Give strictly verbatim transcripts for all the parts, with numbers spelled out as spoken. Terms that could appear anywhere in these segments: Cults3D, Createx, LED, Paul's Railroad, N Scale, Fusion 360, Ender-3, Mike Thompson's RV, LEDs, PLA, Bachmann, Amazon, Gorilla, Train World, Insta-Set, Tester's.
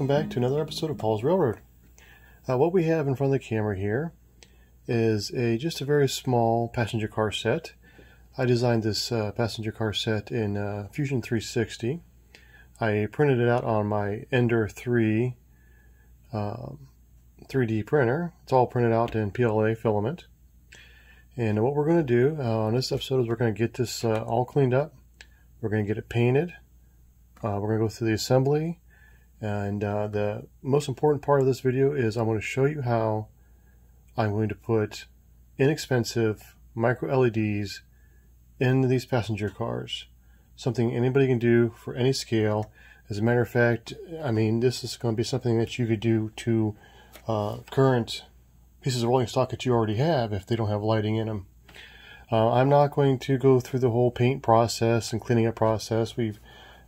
welcome back to another episode of Paul's Railroad. Uh, what we have in front of the camera here is a just a very small passenger car set. I designed this uh, passenger car set in uh, Fusion three sixty. I printed it out on my Ender three um, three D printer. It's all printed out in P L A filament. And what we're going to do uh, on this episode is we're going to get this uh, all cleaned up. We're going to get it painted. Uh, we're going to go through the assembly. And uh, the most important part of this video is I'm going to show you how I'm going to put inexpensive micro L E Ds in these passenger cars. Something anybody can do for any scale. As a matter of fact, I mean, this is going to be something that you could do to uh, current pieces of rolling stock that you already have if they don't have lighting in them. Uh, I'm not going to go through the whole paint process and cleaning up process. We've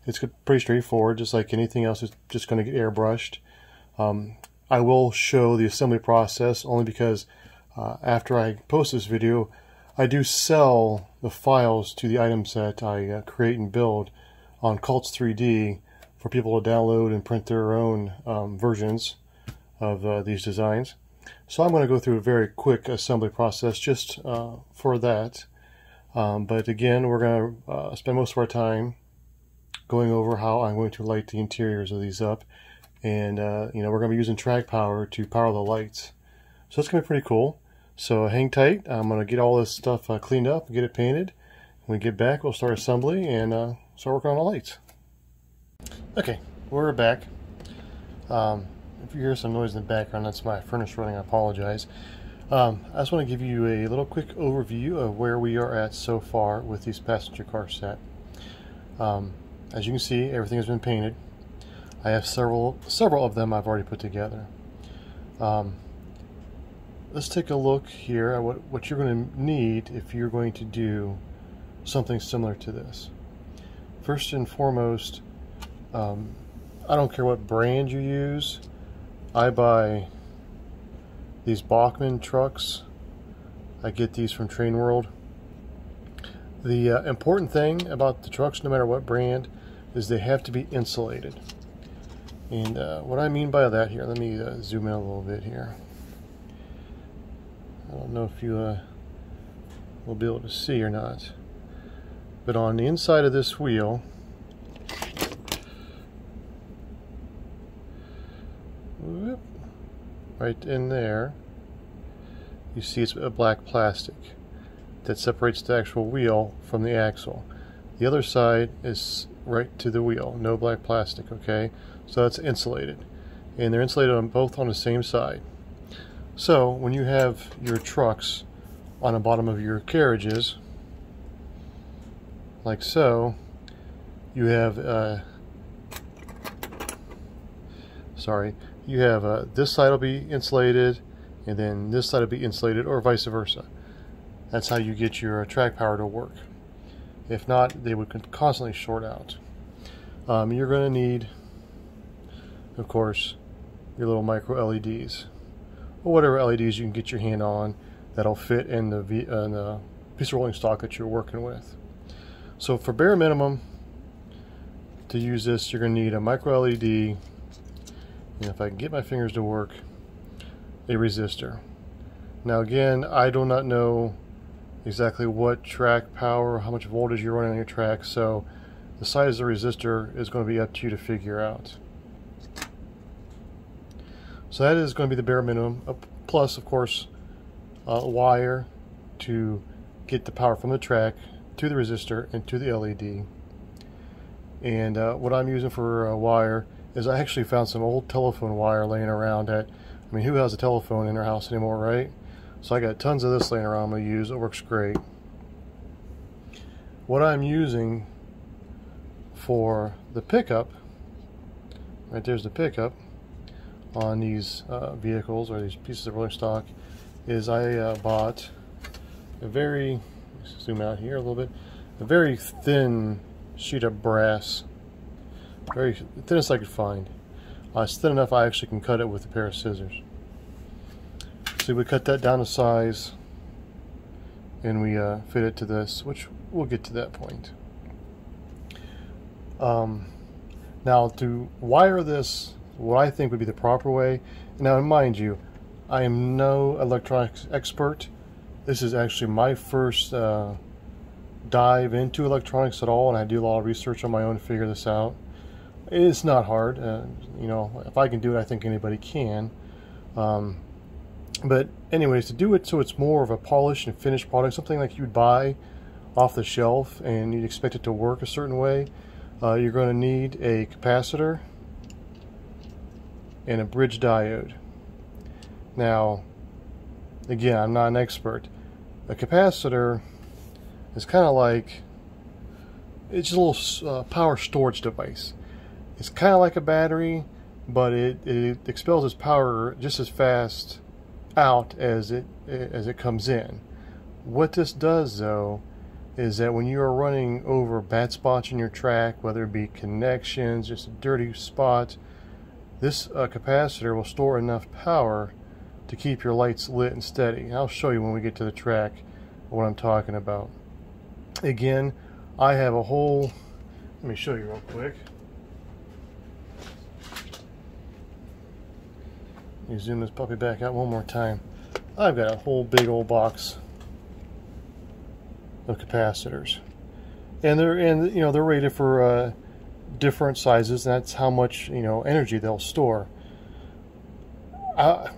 It's pretty straightforward, just like anything else. It's just going to get airbrushed. Um, I will show the assembly process only because uh, after I post this video, I do sell the files to the items that I uh, create and build on Cults three D for people to download and print their own um, versions of uh, these designs. So I'm going to go through a very quick assembly process just uh, for that. Um, but again, we're going to uh, spend most of our time going over how I'm going to light the interiors of these up, and uh, you know, we're going to be using track power to power the lights, so it's going to be pretty cool. So hang tight. I'm going to get all this stuff uh, cleaned up and get it painted. When we get back, we'll start assembly and uh, start working on the lights. Okay, we're back. Um, if you hear some noise in the background, that's my furnace running. I apologize. Um, I just want to give you a little quick overview of where we are at so far with these passenger car set. Um, As you can see, everything has been painted. I have several several of them I've already put together. Um, let's take a look here at what, what you're going to need if you're going to do something similar to this. First and foremost, um, I don't care what brand you use. I buy these Bachmann trucks. I get these from Train World. The uh, important thing about the trucks, no matter what brand, is they have to be insulated. And uh, what I mean by that here, let me uh, zoom in a little bit here. I don't know if you uh, will be able to see or not, but on the inside of this wheel, whoop, right in there, you see it's a black plastic that separates the actual wheel from the axle. The other side is right to the wheel, no black plastic, okay? So that's insulated. And they're insulated on both on the same side. So when you have your trucks on the bottom of your carriages, like so, you have, uh, sorry, you have uh, this side will be insulated, and then this side will be insulated, or vice versa. That's how you get your track power to work. If not, they would constantly short out. Um, you're going to need, of course, your little micro L E Ds, or whatever L E Ds you can get your hand on that'll fit in the, v uh, in the piece of rolling stock that you're working with. So for bare minimum, to use this, you're going to need a micro L E D, and if I can get my fingers to work, a resistor. Now again, I do not know exactly what track power, how much voltage you're running on your track, so the size of the resistor is going to be up to you to figure out. So that is going to be the bare minimum, plus of course a wire to get the power from the track to the resistor and to the L E D. And uh, what I'm using for a wire is I actually found some old telephone wire laying around at, I mean, who has a telephone in their house anymore, right? So I got tons of this laying around I'm going to use. It works great. What I'm using for the pickup, right there's the pickup on these uh, vehicles or these pieces of rolling stock, is I uh, bought a very, let's zoom out here a little bit, a very thin sheet of brass, very thinnest I could find. Uh, it's thin enough I actually can cut it with a pair of scissors. So we cut that down to size, and we uh, fit it to this, which we'll get to that point. Um, now to wire this what I think would be the proper way. Now, mind you, I am no electronics expert. This is actually my first uh, dive into electronics at all, and I do a lot of research on my own to figure this out. It's not hard. Uh, you know, if I can do it, I think anybody can. Um, but anyways, to do it so it's more of a polished and finished product, something like you'd buy off the shelf and you'd expect it to work a certain way, uh, you're going to need a capacitor and a bridge diode. Now, again, I'm not an expert. A capacitor is kind of like, it's just a little uh, power storage device. It's kind of like a battery, but it, it expels its power just as fast out as it as it comes in. What this does, though, is that when you are running over bad spots in your track, whether it be connections, just a dirty spot, this uh, capacitor will store enough power to keep your lights lit and steady. And I'll show you when we get to the track what I'm talking about. Again, I have a whole, let me show you real quick. Let me zoom this puppy back out one more time. I've got a whole big old box of capacitors, and they're and you know they're rated for uh, different sizes, and that's how much you know energy they'll store. I,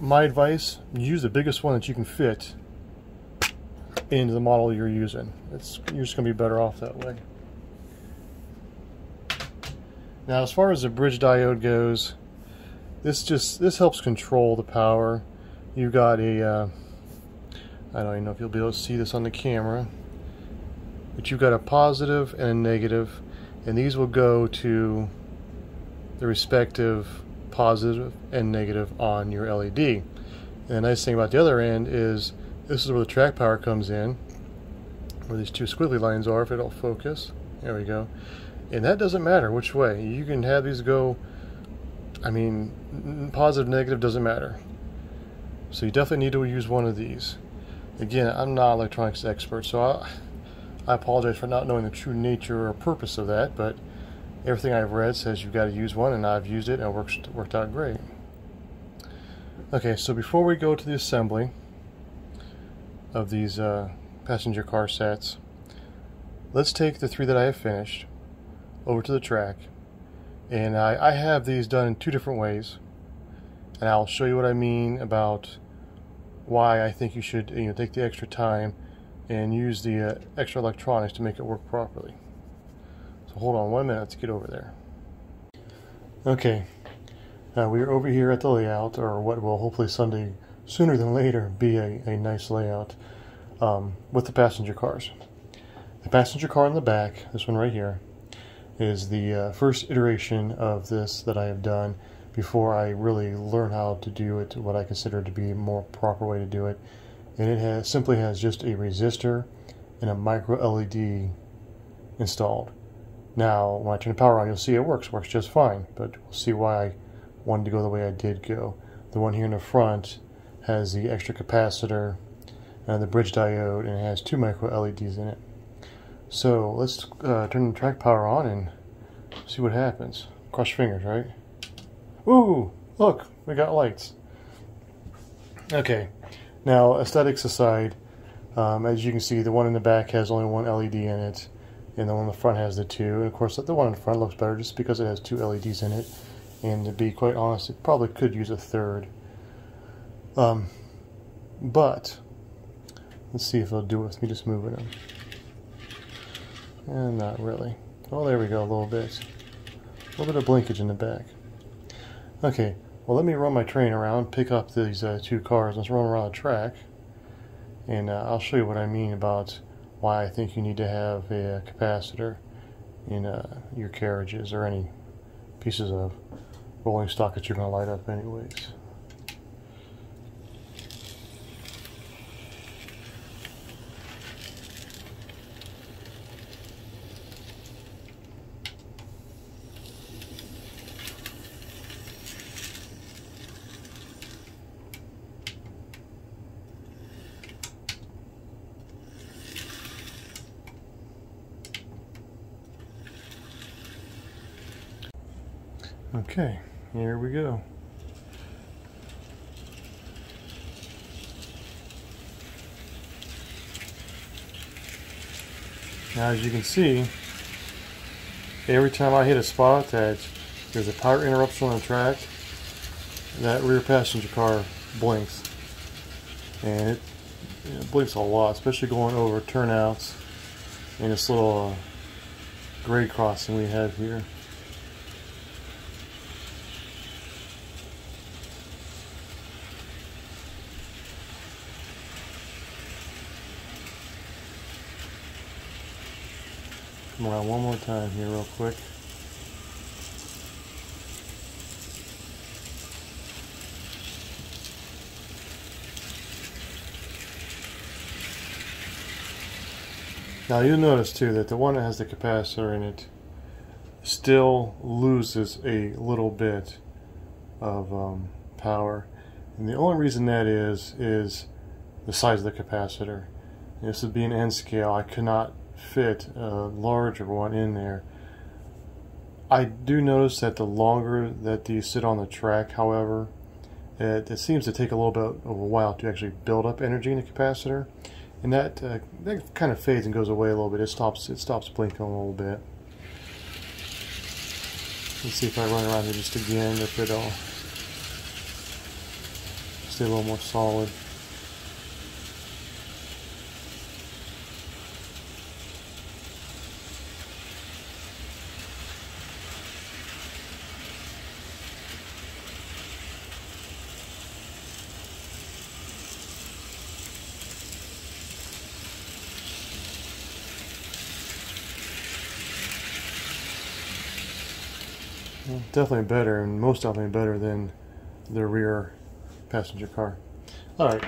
my advice: use the biggest one that you can fit into the model you're using. It's you're just going to be better off that way. Now, as far as the bridge diode goes, this just this helps control the power. You've got a uh, I don't even know if you'll be able to see this on the camera, but you've got a positive and a negative, and these will go to the respective positive and negative on your L E D. And the nice thing about the other end is this is where the track power comes in, where these two squiggly lines are, if it'll focus. There we go. And that doesn't matter which way. You can have these go, I mean, positive, negative, doesn't matter. So you definitely need to use one of these. Again, I'm not an electronics expert, so I, I apologize for not knowing the true nature or purpose of that, but everything I've read says you've got to use one, and I've used it, and it works, worked out great. Okay, so before we go to the assembly of these uh, passenger car sets, let's take the three that I have finished over to the track, and I, I have these done in two different ways, and I'll show you what I mean about why I think you should you know, take the extra time and use the uh, extra electronics to make it work properly. So hold on one minute to get over there. Okay, uh, we're over here at the layout, or what will hopefully someday, sooner than later, be a, a nice layout um, with the passenger cars. The passenger car in the back, this one right here, is the uh, first iteration of this that I have done before I really learn how to do it, what I consider to be a more proper way to do it. And it has simply has just a resistor and a micro L E D installed. Now, when I turn the power on, you'll see it works, works just fine, but we'll see why I wanted to go the way I did go. The one here in the front has the extra capacitor and the bridge diode, and it has two micro L E Ds in it. So let's uh, turn the track power on and see what happens. Cross your fingers, right? Ooh, look, we got lights. Okay, now aesthetics aside, um, as you can see, the one in the back has only one L E D in it, and the one in the front has the two, and of course the one in the front looks better just because it has two L E Ds in it, and to be quite honest, it probably could use a third. Um, but, let's see if it'll do it with me just moving them. And not really. Oh, there we go, a little bit. A little bit of blinkage in the back. Okay, well, let me run my train around, pick up these uh, two cars, let's run around the track, and uh, I'll show you what I mean about why I think you need to have a capacitor in uh, your carriages or any pieces of rolling stock that you're going to light up anyways. Okay, here we go. Now as you can see, every time I hit a spot attach, there's a power interruption on the track, that rear passenger car blinks. And it, it blinks a lot, especially going over turnouts and this little uh, grade crossing we have here. Come around one more time here real quick. Now you'll notice too that the one that has the capacitor in it still loses a little bit of um, power, and the only reason that is is the size of the capacitor. And this would be an N scale. I cannot fit a larger one in there. I do notice that the longer that these sit on the track, however, it, it seems to take a little bit of a while to actually build up energy in the capacitor, and that uh, that kind of fades and goes away a little bit. It stops. It stops blinking a little bit. Let's see if I run around here just again, if it'll stay a little more solid. Definitely better, and most definitely better than the rear passenger car. Alright,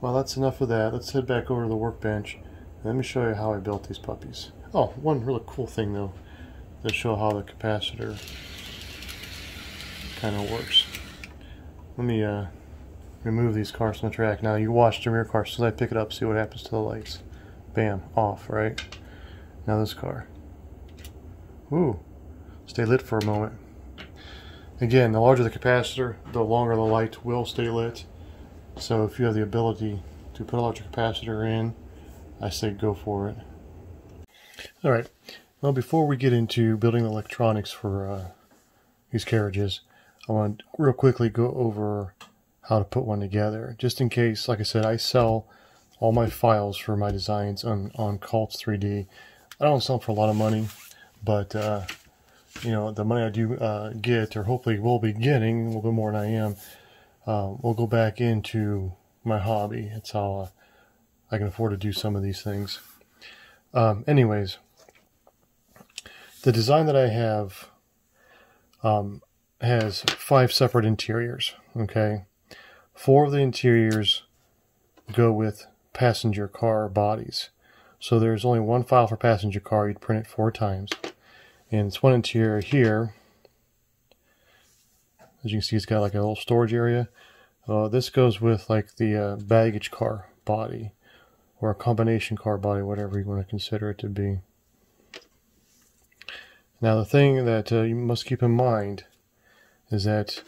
well that's enough of that. Let's head back over to the workbench. Let me show you how I built these puppies. Oh, one really cool thing though, to show how the capacitor kind of works. Let me uh, remove these cars from the track. Now you watch the rear car, so I pick it up, see what happens to the lights. Bam, off, right? Now this car. Ooh. Stay lit for a moment. Again, the larger the capacitor, the longer the light will stay lit. So if you have the ability to put a larger capacitor in, I say go for it. Alright, well before we get into building the electronics for uh, these carriages, I want to real quickly go over how to put one together. Just in case, like I said, I sell all my files for my designs on, on Cults three D. I don't sell them for a lot of money, but uh, you know, the money I do uh, get, or hopefully will be getting, a little bit more than I am, uh, will go back into my hobby. That's how uh, I can afford to do some of these things. Um, anyways, the design that I have um, has five separate interiors, okay? Four of the interiors go with passenger car bodies. So there's only one file for passenger car. You'd print it four times. And it's one interior here. As you can see, it's got like a little storage area. Uh, this goes with like the uh, baggage car body, or a combination car body, whatever you want to consider it to be. Now the thing that uh, you must keep in mind is that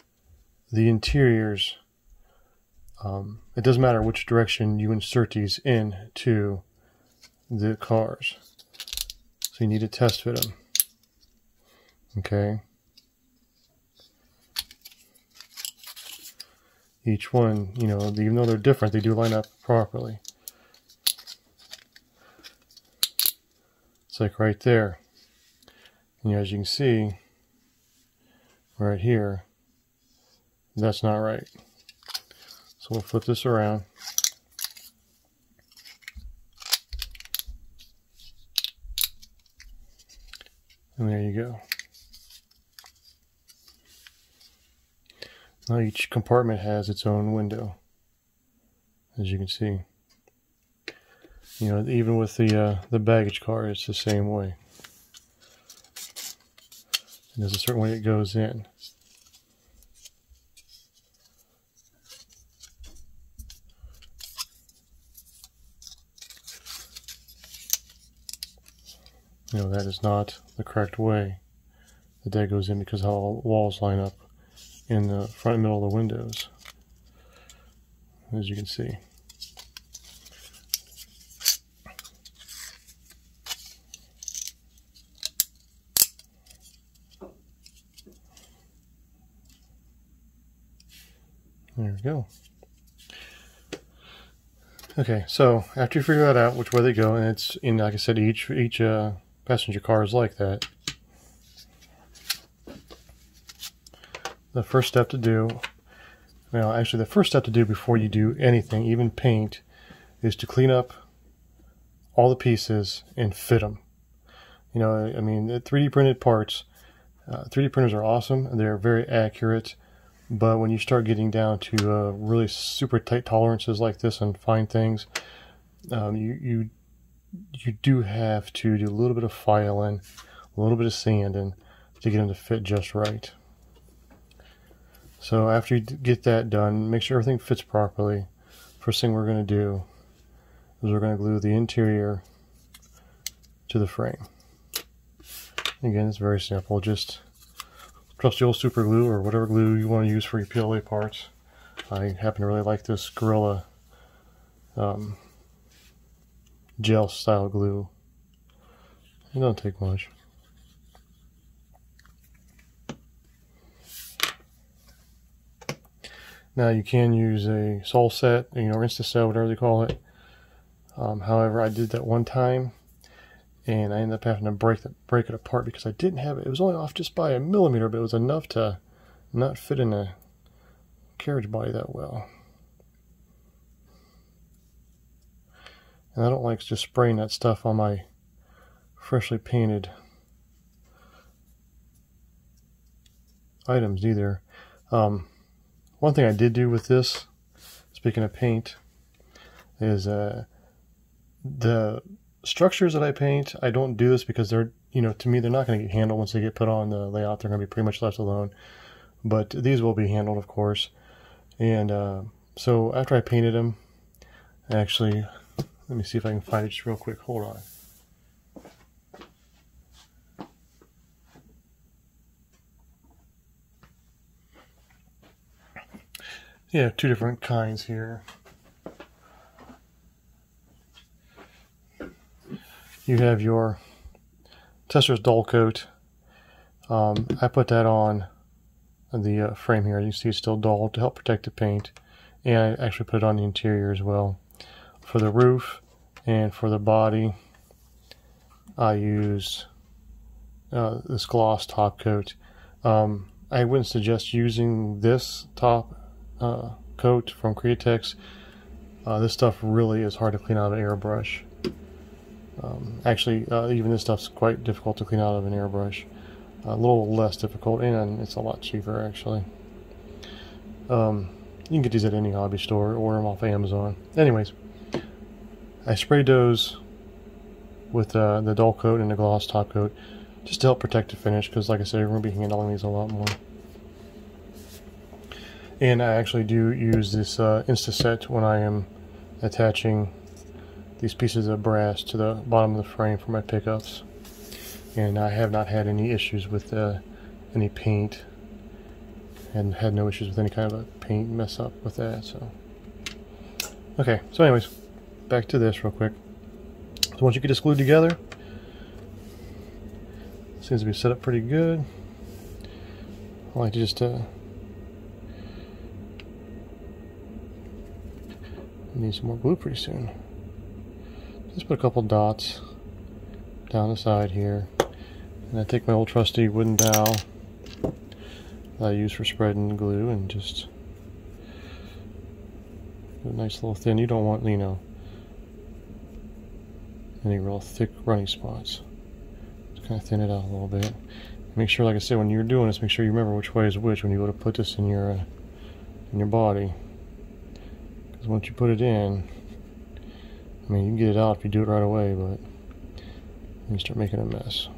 the interiors, um, it doesn't matter which direction you insert these into the cars. So you need to test fit them. Okay, each one, you know, even though they're different, they do line up properly. It's like right there, and you know, as you can see right here, that's not right. So we'll flip this around. And there you go. Now each compartment has its own window, as you can see. You know, even with the uh, the baggage car, it's the same way. And there's a certain way it goes in. You know, that is not the correct way that that goes in, because how all walls line up in the front middle of the windows, as you can see. There we go. Okay, so after you figure that out, which way they go, and it's, in, like I said, each each uh, passenger car is like that. The first step to do, well, actually the first step to do before you do anything, even paint, is to clean up all the pieces and fit them. You know, I mean, the three D printed parts, uh, three D printers are awesome, and they're very accurate. But when you start getting down to uh, really super tight tolerances like this and fine things, um, you, you you do have to do a little bit of filing, a little bit of sanding to get them to fit just right. So after you get that done, make sure everything fits properly. First thing we're going to do is we're going to glue the interior to the frame. Again, it's very simple. Just trusty old super glue or whatever glue you want to use for your P L A parts. I happen to really like this Gorilla um, gel style glue. It don't take much. Now you can use a Sol set, you know, or Insta-Set, whatever they call it. Um, however, I did that one time, and I ended up having to break, the, break it apart because I didn't have it. It was only off just by a millimeter, but it was enough to not fit in a carriage body that well. And I don't like just spraying that stuff on my freshly painted items either. Um, one thing I did do with this, speaking of paint, is uh, the structures that I paint, I don't do this because they're, you know, to me, they're not going to get handled once they get put on the layout. They're going to be pretty much left alone. But these will be handled, of course. And uh, so after I painted them, actually, let me see if I can find it just real quick. Hold on. Yeah, two different kinds here. You have your Tester's dull coat. Um, I put that on the uh, frame here. You see it's still dull to help protect the paint. And I actually put it on the interior as well. For the roof and for the body, I used uh, this gloss top coat. Um, I wouldn't suggest using this top uh, coat from Createx. Uh, this stuff really is hard to clean out of an airbrush. Um, actually, uh, even this stuff's quite difficult to clean out of an airbrush. A little less difficult, and it's a lot cheaper, actually. Um, you can get these at any hobby store, order them off Amazon. Anyways, I sprayed those with uh, the dull coat and the gloss top coat just to help protect the finish, because like I said, we're going to be handling these a lot more. And I actually do use this uh, Insta-Set when I am attaching these pieces of brass to the bottom of the frame for my pickups, and I have not had any issues with uh, any paint, and had no issues with any kind of a paint mess up with that. So, okay. So, anyways, back to this real quick. So once you get this glued together, seems to be set up pretty good. I like to just uh, need some more glue pretty soon. Just put a couple dots down the side here, and I take my old trusty wooden dowel that I use for spreading glue and just do a nice little thin. You don't want, you know, any real thick running spots. Just kind of thin it out a little bit. Make sure, like I said, when you're doing this, make sure you remember which way is which when you go to put this in your uh, in your body, because once you put it in, I mean, you can get it out if you do it right away, but you start making a mess.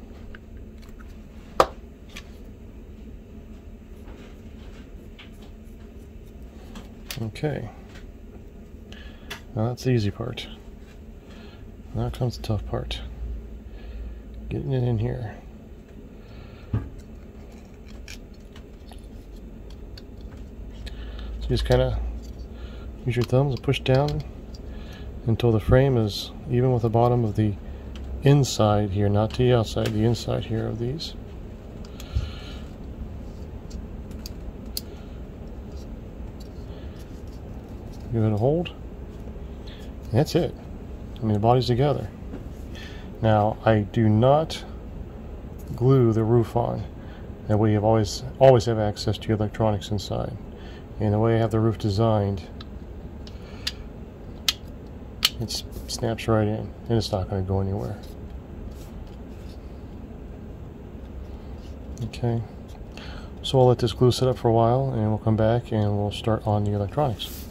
Okay. Now that's the easy part. Now comes the tough part. Getting it in here. So you just kind of use your thumbs and push down until the frame is even with the bottom of the inside here, not the outside, the inside here of these. Give it a hold. And that's it. I mean, the body's together. Now, I do not glue the roof on. That way, you have always always have access to your electronics inside. And the way I have the roof designed, it snaps right in, and it's not going to go anywhere. Okay, so I'll let this glue sit up for a while, and we'll come back and we'll start on the electronics.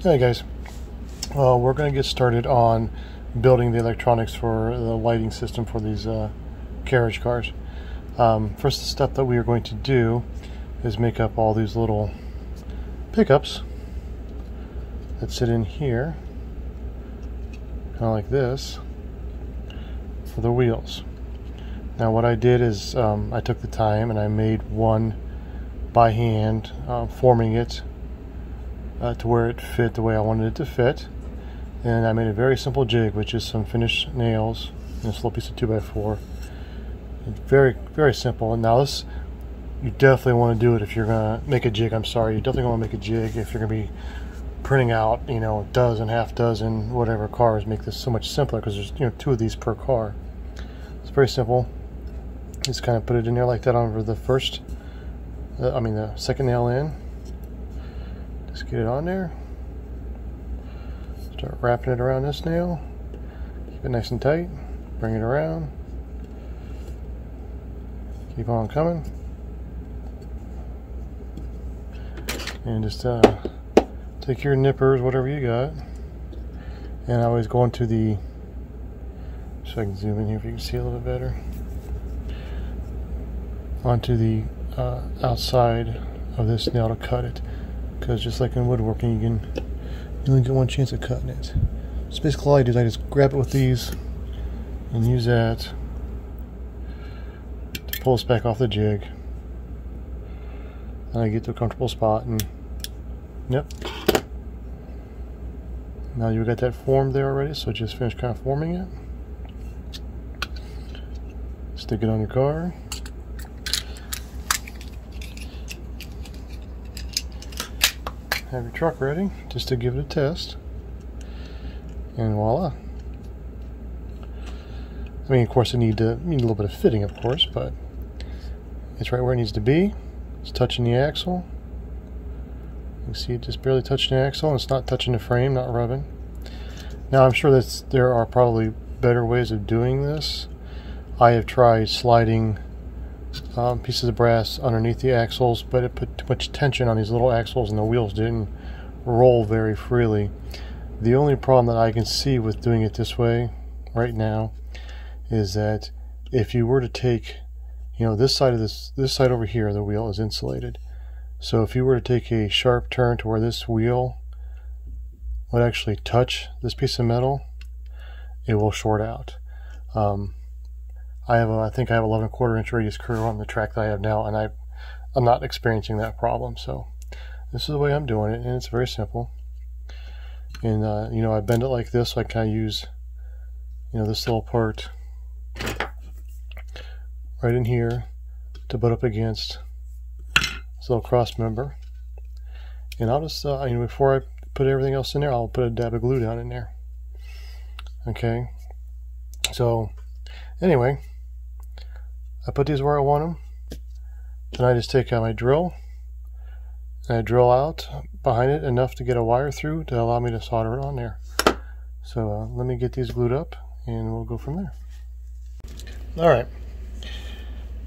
Hey guys, uh, we're going to get started on building the electronics for the lighting system for these uh, carriage cars. Um, first, the step that we are going to do is make up all these little pickups that sit in here, kind of like this, for the wheels. Now what I did is um, I took the time and I made one by hand, uh, forming it uh, to where it fit the way I wanted it to fit. And I made a very simple jig, which is some finished nails and a little piece of two by four. Very, very simple. And now this, you definitely want to do it if you're going to make a jig. I'm sorry, you definitely want to make a jig if you're going to be printing out, you know, a dozen, half dozen, whatever cars. Make this so much simpler because there's, you know, two of these per car. It's very simple. Just kind of put it in there like that over the first, uh, I mean the second nail in. Just get it on there. Start wrapping it around this nail. Keep it nice and tight. Bring it around. Keep on coming. And just, uh, take your nippers, whatever you got, and I always go into the, so I can zoom in here if you can see a little bit better, onto the uh, outside of this nail to cut it, because just like in woodworking, you can you only get one chance at cutting it. So basically all I do is I just grab it with these and use that to pull us back off the jig, and I get to a comfortable spot, and yep. Now you've got that form there already, so just finish kind of forming it. Stick it on your car. Have your truck ready, just to give it a test. And voila. I mean, of course, I need to need a little bit of fitting, of course, but it's right where it needs to be. It's touching the axle. You see it just barely touching the axle, and it's not touching the frame, not rubbing. Now I'm sure that there are probably better ways of doing this. I have tried sliding um, pieces of brass underneath the axles, but it put too much tension on these little axles and the wheels didn't roll very freely. The only problem that I can see with doing it this way right now is that if you were to take, you know, this side of this, this side over here, the wheel is insulated. So if you were to take a sharp turn to where this wheel would actually touch this piece of metal, it will short out. Um, I have, a, I think I have eleven and a quarter inch radius curve on the track that I have now, and I, I'm not experiencing that problem. So this is the way I'm doing it, and it's very simple. And uh, you know, I bend it like this, so I kind of use, you know, this little part right in here to butt up against little cross member, and I'll just, uh, you know, before I put everything else in there, I'll put a dab of glue down in there. Okay, so anyway, I put these where I want them, then I just take out my drill and I drill out behind it enough to get a wire through to allow me to solder it on there. So uh, let me get these glued up and we'll go from there. Alright,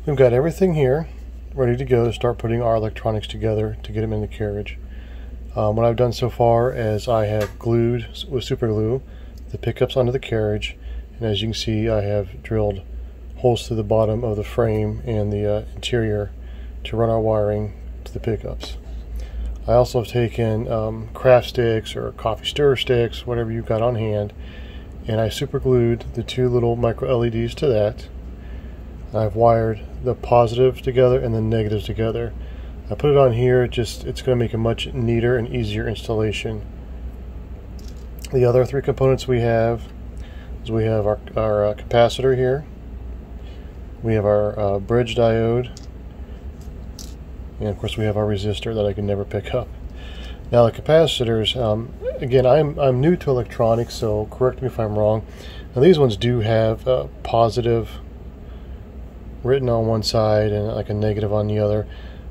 we've got everything here ready to go to start putting our electronics together to get them in the carriage. Um, what I've done so far is I have glued with super glue the pickups onto the carriage, and as you can see, I have drilled holes through the bottom of the frame and the uh, interior to run our wiring to the pickups. I also have taken um, craft sticks or coffee stirrer sticks, whatever you've got on hand, and I super glued the two little micro L E Ds to that. I've wired the positive together and the negatives together. I put it on here, it just it's going to make a much neater and easier installation. The other three components we have is we have our, our uh, capacitor here, we have our uh, bridge diode, and of course we have our resistor that I can never pick up. Now the capacitors, um, again, I'm, I'm new to electronics, so correct me if I'm wrong. Now these ones do have uh, positive written on one side and like a negative on the other.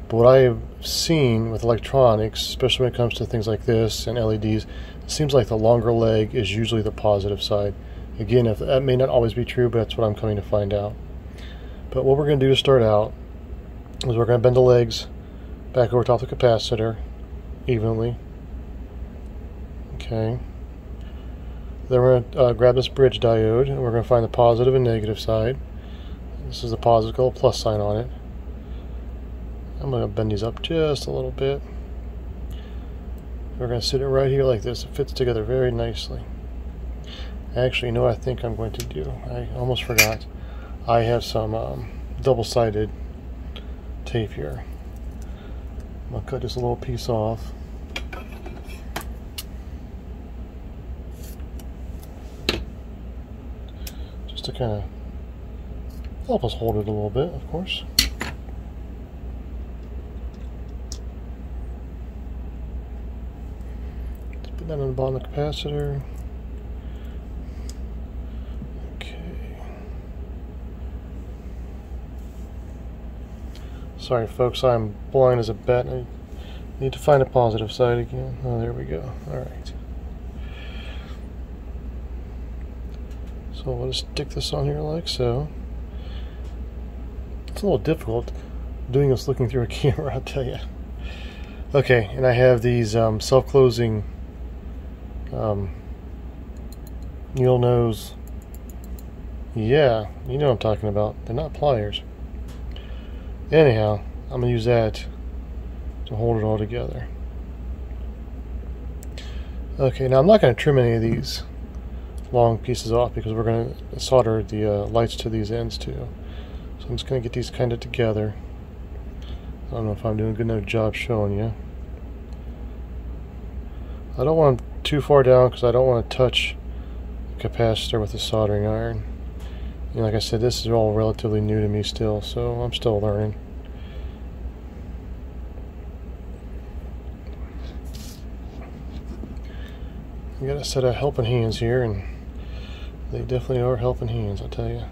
But what I have seen with electronics, especially when it comes to things like this and L E Ds, it seems like the longer leg is usually the positive side. Again, if that may not always be true, but that's what I'm coming to find out. But what we're going to do to start out is we're going to bend the legs back over top of the capacitor evenly. Okay. Then we're going to uh, grab this bridge diode, and we're going to find the positive and negative side. This is the positive, got a plus sign on it. I'm going to bend these up just a little bit. We're going to sit it right here like this. It fits together very nicely. Actually, you know what I think I'm going to do? I almost forgot. I have some um, double-sided tape here. I'm going to cut just a little piece off. Just to kind of help us hold it a little bit, of course. Let's put that on the bottom of the capacitor. Sorry folks, I'm blind as a bat. I need to find a positive side again. Oh, there we go. Alright. So we'll just stick this on here like so. It's a little difficult doing this looking through a camera, I'll tell you. Okay, and I have these um, self-closing um, needle nose. Yeah, you know what I'm talking about. They're not pliers. Anyhow, I'm going to use that to hold it all together. Okay, now I'm not going to trim any of these long pieces off because we're going to solder the uh, lights to these ends too. So I'm just going to get these kind of together. I don't know if I'm doing a good enough job showing you. I don't want them too far down because I don't want to touch the capacitor with the soldering iron. And like I said, this is all relatively new to me still, so I'm still learning. You got a set of helping hands here, and they definitely are helping hands, I'll tell you.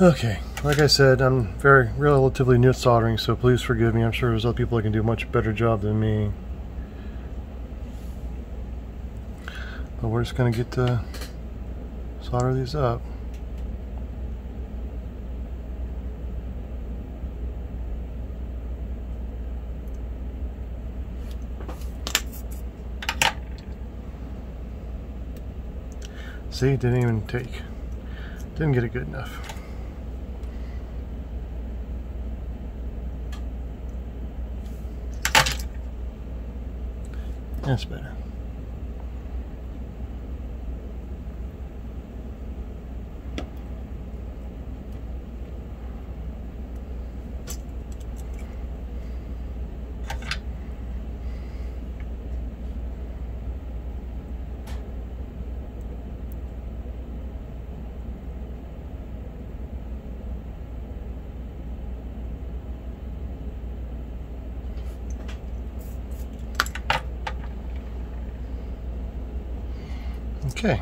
Okay, like I said, I'm very relatively new at soldering, so please forgive me. I'm sure there's other people that can do a much better job than me. But we're just going to get to solder these up. See, didn't even take. Didn't get it good enough. That's better. Okay.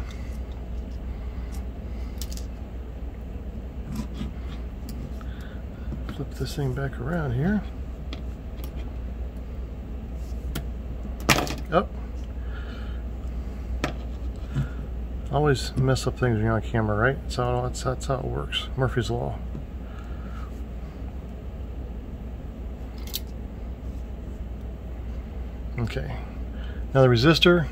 Flip this thing back around here. Up. Always mess up things when you're on camera, right? That's how, that's, that's how it works. Murphy's Law. Okay. Now the resistor.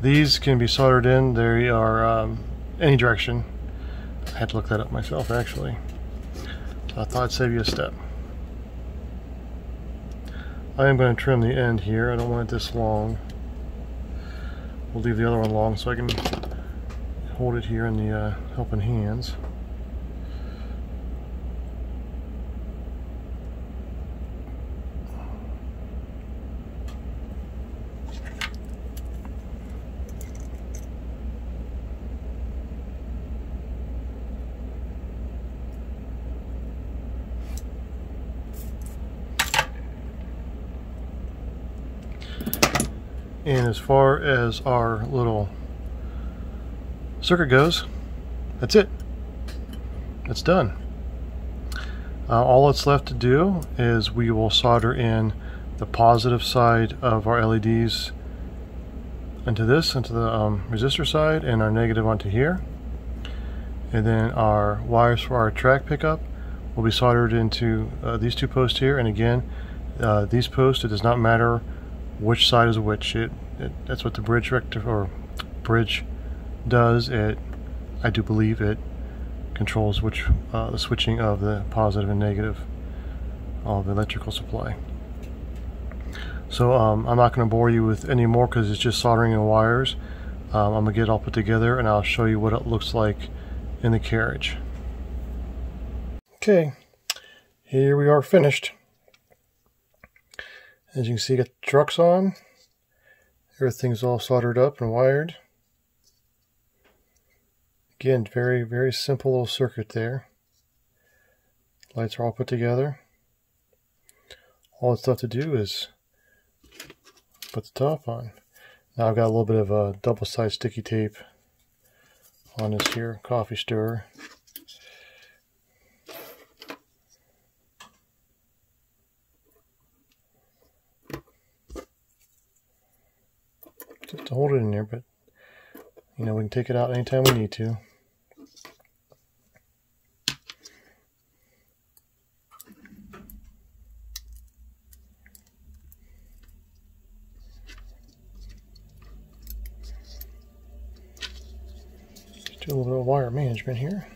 These can be soldered in. They are um, any direction. I had to look that up myself, actually. I thought I'd save you a step. I am going to trim the end here. I don't want it this long. We'll leave the other one long so I can hold it here in the uh, helping hands. And as far as our little circuit goes, that's it. It's done. Uh, all that's left to do is we will solder in the positive side of our L E Ds into this, into the um, resistor side, and our negative onto here. And then our wires for our track pickup will be soldered into uh, these two posts here. And again, uh, these posts, it does not matter which side is which. It, it that's what the bridge rectifier or bridge does. It I do believe it controls which uh, the switching of the positive and negative of the electrical supply. So um, I'm not going to bore you with any more because it's just soldering and wires. Um, I'm gonna get it all put together and I'll show you what it looks like in the carriage. Okay, here we are finished. As you can see, got the trucks on. Everything's all soldered up and wired. Again, very, very simple little circuit there. Lights are all put together. All that's left to do is put the top on. Now I've got a little bit of a double-sided sticky tape on this here coffee stirrer. Just to hold it in there, but you know, we can take it out anytime we need to. Just do a little bit of wire management here.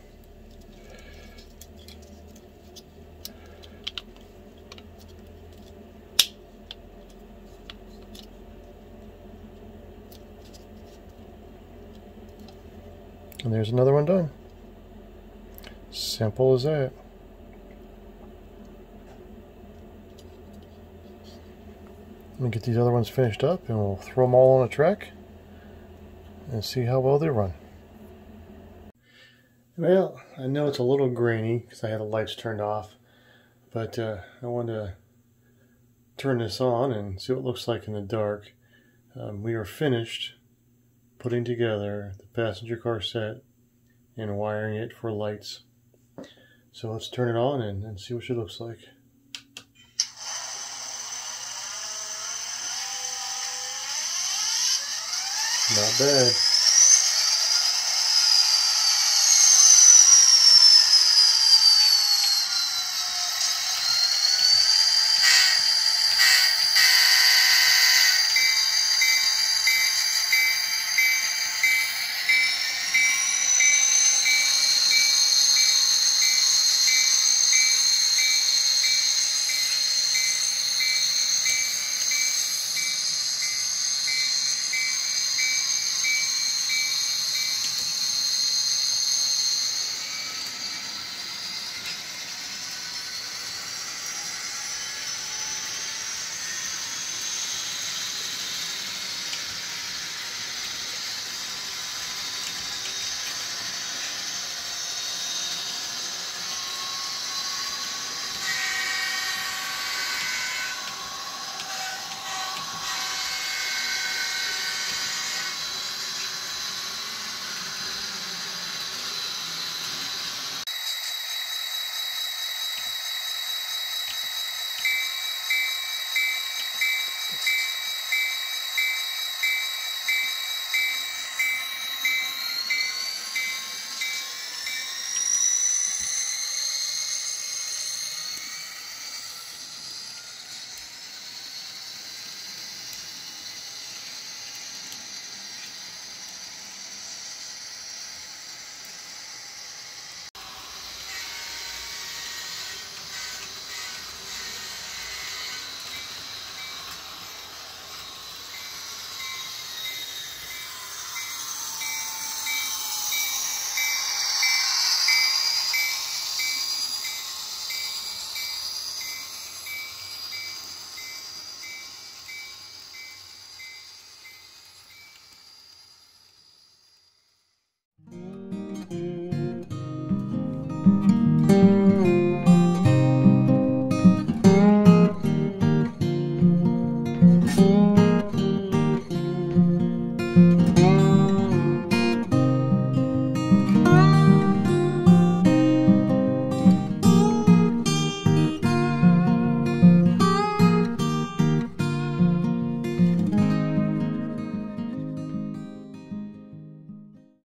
And there's another one done. Simple as that. Let me get these other ones finished up and we'll throw them all on a track and see how well they run. Well, I know it's a little grainy because I had the lights turned off, but uh, I wanted to turn this on and see what it looks like in the dark. Um, we are finished putting together the passenger car set and wiring it for lights. So let's turn it on and, and see what she looks like. Not bad.